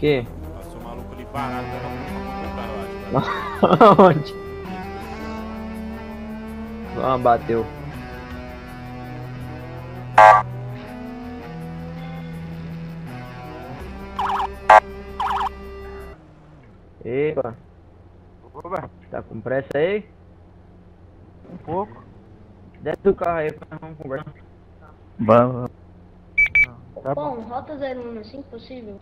quê? Passou o maluco ali parado, tava com o carro. Onde? Ah, bateu. Epa. Opa. Tá com pressa aí? Um pouco. Desce do carro aí pra nós conversar. Vamos. Tá bom, rota 01, assim que possível.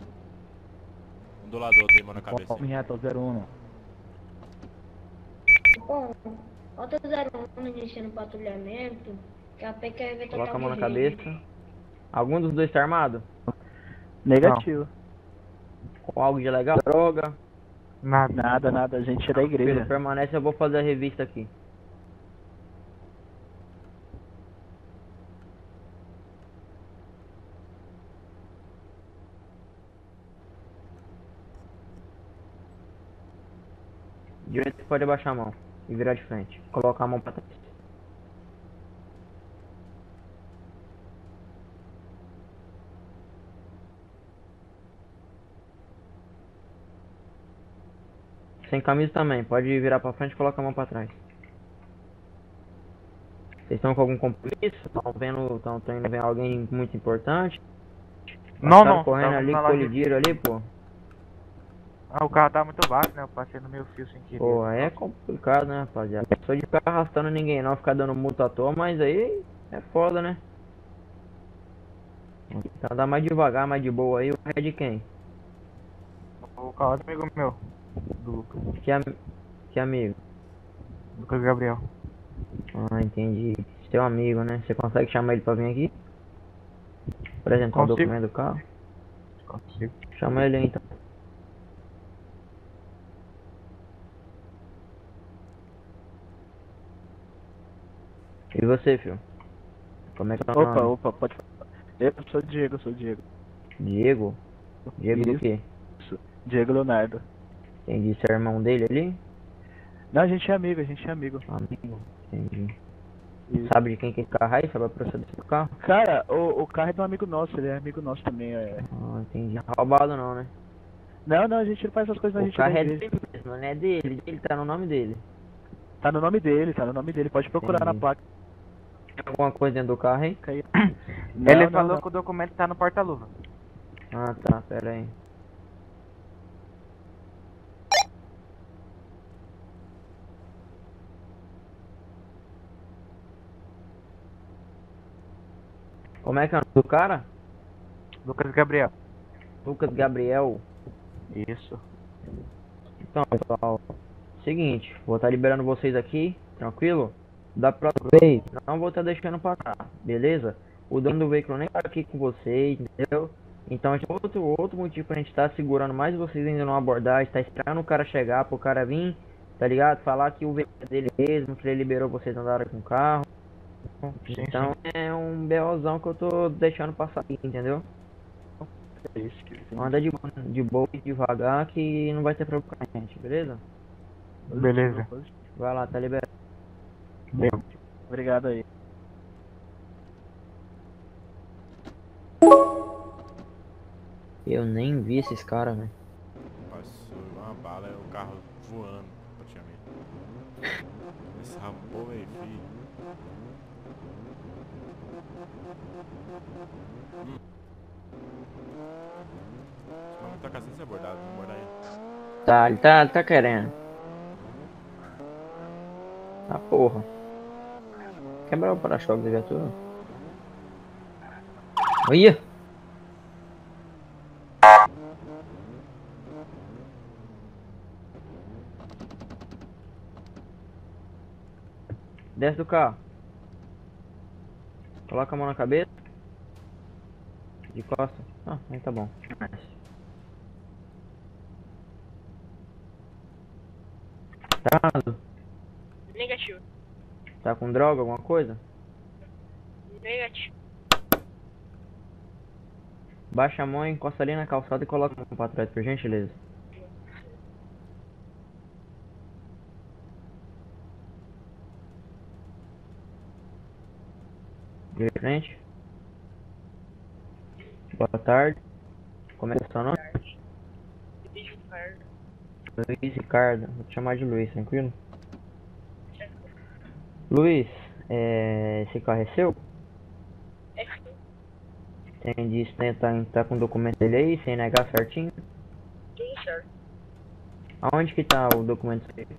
Ondulador, tem mão na cabeça. Bom, reta 01. Bom, rota 01, iniciando patrulhamento. Que a PEC quer ver. Coloca a mão na cabeça. Algum dos dois tá armado? Negativo. Não. Com algo de legal? Droga? Nada, a gente é da igreja. Pedro, permanece, eu vou fazer a revista aqui. Direito, pode abaixar a mão e virar de frente. Colocar a mão pra trás. Sem camisa também, pode virar pra frente e coloca a mão pra trás. Vocês estão com algum compromisso? Estão vendo, indo ver alguém muito importante? Não, não. Correndo ali, colidiram ali, pô. Ah, o carro tá muito baixo, né? Eu passei no meu fio sem querer. Pô, aí é complicado, né, rapaziada? Não sou de ficar arrastando ninguém não, ficar dando multa à toa, mas aí é foda, né? Então dá mais devagar, mais de boa aí. O carro é de quem? O carro é do amigo meu. Do Lucas. Que amigo? Lucas Gabriel. Ah, entendi. Seu amigo, né? Você consegue chamar ele pra vir aqui? Apresentar o documento do carro? Consigo. Chama ele aí, então. E você, filho? Como é que tá? Opa, pode falar. Eu sou o Diego, Diego? Diego do quê? Diego Leonardo. Entendi, você é irmão dele ali? Não, a gente é amigo. Amigo, entendi. Isso. Sabe de quem que carro é? Sabe a procedência do carro? Cara, o carro é de um amigo nosso, ele é amigo nosso também, é. Ah, entendi. Roubado não, né? Não, a gente não faz essas coisas, a gente não. O carro é dele mesmo, não é dele, ele tá no nome dele. Pode procurar na placa. Tem alguma coisa dentro do carro, hein? Não, ele falou que o documento tá no porta-luva. Ah, tá, pera aí. Como é que é o nome do cara? Lucas Gabriel. Lucas Gabriel? Isso. Então, pessoal, seguinte, vou estar liberando vocês aqui, tranquilo? Da próxima vez, não vou estar deixando passar, beleza? O dono do veículo nem tá aqui com vocês, entendeu? Então, outro motivo pra gente estar segurando mais vocês ainda não abordar, está esperando o cara chegar, pro cara vir, tá ligado? Falar que o veículo é dele mesmo, que ele liberou vocês andarem com o carro. Então é um BOzão que eu tô deixando passar aqui, entendeu? Anda de boa e devagar que não vai ter problema com a gente, beleza? Beleza. Vai lá, tá liberado. Bem, obrigado aí. Eu nem vi esses caras, velho. Passou uma bala, o carro voando praticamente. Esse rapô aí, filho. Tá caçando ser abordado, vamos abordar ele. Tá, ele tá querendo. Ah, porra. Quebrar o para-choque da viatura. Olha! Desce do carro. Coloca a mão na cabeça. De costas. Ah, aí tá bom. Tá. Negativo. Tá com droga, alguma coisa? Negativo. Baixa a mão, encosta ali na calçada e coloca a mão pra trás, por gentileza. De frente. Boa tarde. Como é que é o seu nome? Luiz Ricardo, vou te chamar de Luiz, tranquilo? Luiz, esse carro é seu? Entendi, isso, né? Tá com o documento dele aí, sem negar certinho? Sim, senhor. Aonde que tá o documento dele?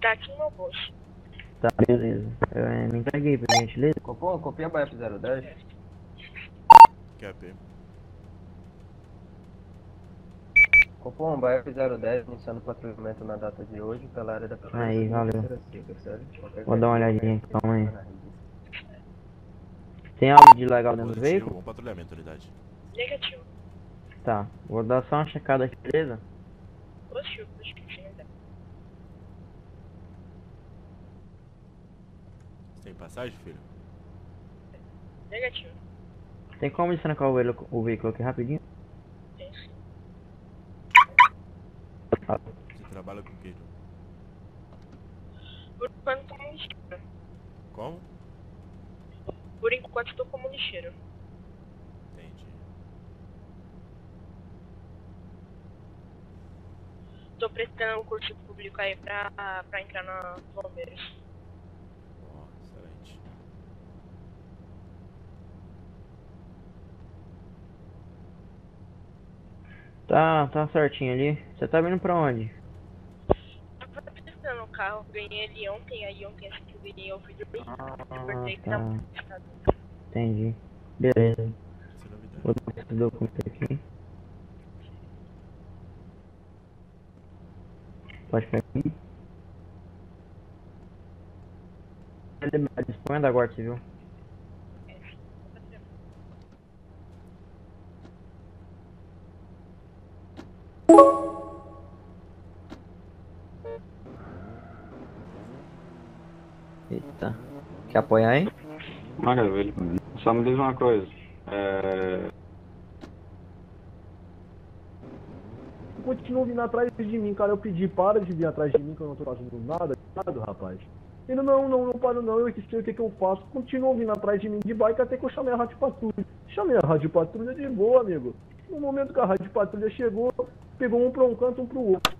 Tá aqui no meu bolso. Tá, beleza. Me entreguei aí, por gentileza. Copia a BF 010. QAP. Copom, BF 010, iniciando o patrulhamento na data de hoje pela área da Prefeitura. Aí, valeu. Vou dar uma olhadinha aqui, calma aí. Tem algo de legal dentro do veículo? Bom patrulhamento, unidade. Negativo. Tá, vou dar só uma checada aqui, beleza? Positivo, positivo. Tem passagem, filho? Negativo. Tem como destrancar o veículo aqui rapidinho? Tem sim. Você trabalha com o que? Por enquanto estou como lixeiro. Como? Por enquanto estou como lixeiro. Entendi. Estou prestando um curso público aí pra entrar na Palmeiras. Tá certinho ali. Você tá vindo pra onde? Eu tava testando o carro, ganhei ele ontem, aí ontem acho que eu ganhei o vídeo bem. Tá. Entendi. Beleza. Vou dar esse documento aqui. Pode ficar aqui. Disponha da Guarda Civil. Eita, quer apoiar aí? Maravilha, só me diz uma coisa. Continua vindo atrás de mim, cara. Eu pedi, para de vir atrás de mim, que eu não tô fazendo nada, rapaz. Ele, não paro não, eu sei o que eu faço. Continua vindo atrás de mim de bike até que eu chamei a Rádio Patrulha. Chamei a Rádio Patrulha de boa, amigo. No momento que a Rádio Patrulha chegou, pegou um pra um canto, um pro outro.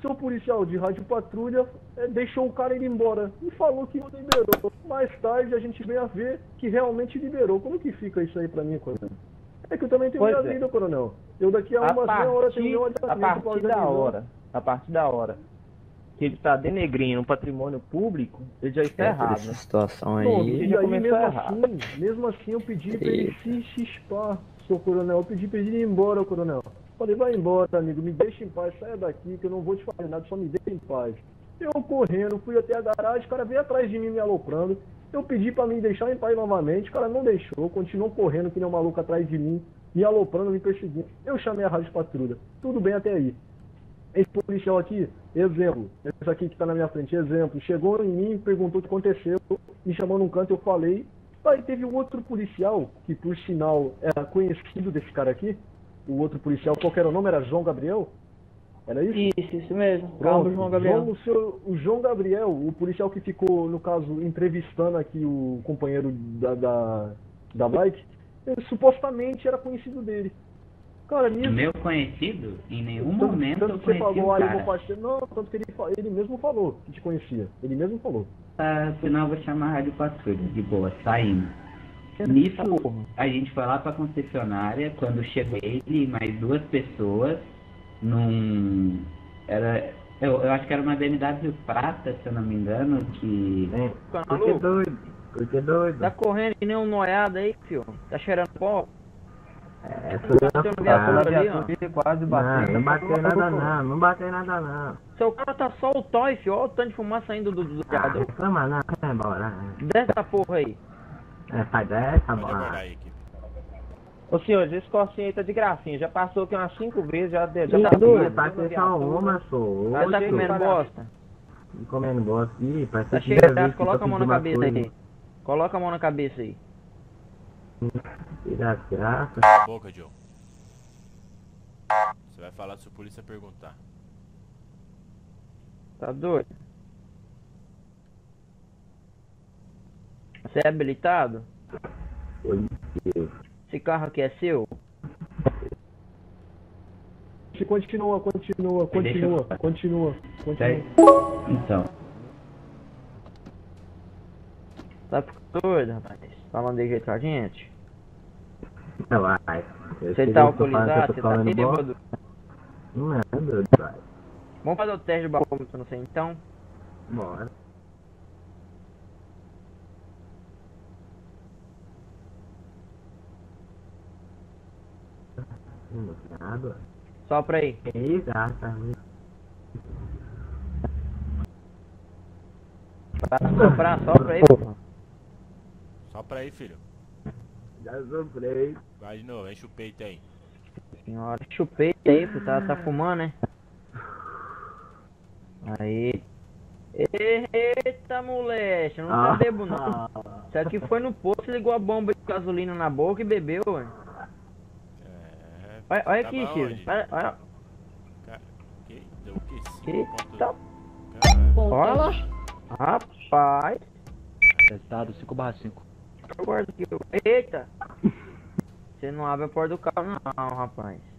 Seu policial de Rádio Patrulha deixou o cara ir embora e falou que não liberou. Mais tarde a gente vem a ver que realmente liberou. Como que fica isso aí pra mim, coronel? É que eu também tenho minha vida, coronel. Eu daqui a umas meia hora tenho meu adiantamento pra organizar. A partir da hora que ele tá denegrindo o patrimônio público, ele já está errado. Essa situação aí. Bom, ele já aí mesmo assim eu pedi pra ele se chispar, seu coronel. Eu pedi pra ele ir embora, coronel. Falei, vai embora, amigo, me deixa em paz, saia daqui, que eu não vou te fazer nada, só me deixa em paz. Eu correndo, fui até a garagem, o cara veio atrás de mim me aloprando. Eu pedi pra me deixar em paz novamente, o cara não deixou, continuou correndo que nem um maluco atrás de mim, me aloprando, me perseguindo. Eu chamei a Rádio Patrulha, tudo bem até aí. Esse policial aqui, exemplo, esse aqui que tá na minha frente, exemplo, chegou em mim, perguntou o que aconteceu, me chamou num canto, eu falei. Aí teve um outro policial, que por sinal era conhecido desse cara aqui. O outro policial, qual que era o nome? Era João Gabriel? Era isso? Isso mesmo. Pronto. João Gabriel. O João Gabriel, o policial que ficou, no caso, entrevistando aqui o companheiro da bike, ele, supostamente era conhecido dele. Cara, nisso, meu conhecido? Em nenhum momento eu conheci o cara. Não, tanto que ele mesmo falou que te conhecia. Ele mesmo falou. Ah, senão eu vou chamar a Rádio Patrulha. De boa, saindo. Nisso, a gente foi lá pra concessionária, quando chegou ele e mais duas pessoas, eu acho que era uma BMW prata, se eu não me engano, que... Tô doido. Tá correndo que nem um noiado aí, filho. Tá cheirando pó. Não bateu nada não. Seu cara tá só o toy, filho. Olha o tanto de fumaça saindo do gado. Vai embora. Desce essa porra aí. Sai dessa, mano. Ô senhor, esse corsinho aí tá de gracinha. Já passou aqui umas 5 vezes, já tá doido. Passou só uma, sou. Mas tá comendo bosta? Comendo bosta. Ih, parece que coloca a mão na cabeça aí. Coloca a mão na cabeça aí. Tira a graça. Cala a boca, Joe. Você vai falar se o polícia perguntar. Tá doido? Você é habilitado? Esse carro aqui é seu? Continua. Então. Tá ficando doido, rapaz? Falando de jeito com a gente? Relaxa. Você tá alcoolizado? Você tá bêbado? Não é, doido, pai. Vamos fazer o teste do bafômetro, não sei, então? Bora. Nada. Só pra aí. Exatamente. Pra soprar aí, pô. Sopra aí, filho. Já soprei. Vai de novo, enche o peito aí. Senhora, enche o peito aí, pô. Tá fumando, né? Aí. Eita, moleque. Não tá bebo, não. Isso aqui foi no posto, ligou a bomba de gasolina na boca e bebeu, ué. Olha tá aqui, Chico. Olha. Que? Deu o quê? Eita. Olha. Rapaz. Acertado, 5/5. Eita. Você não abre a porta do carro, não, rapaz.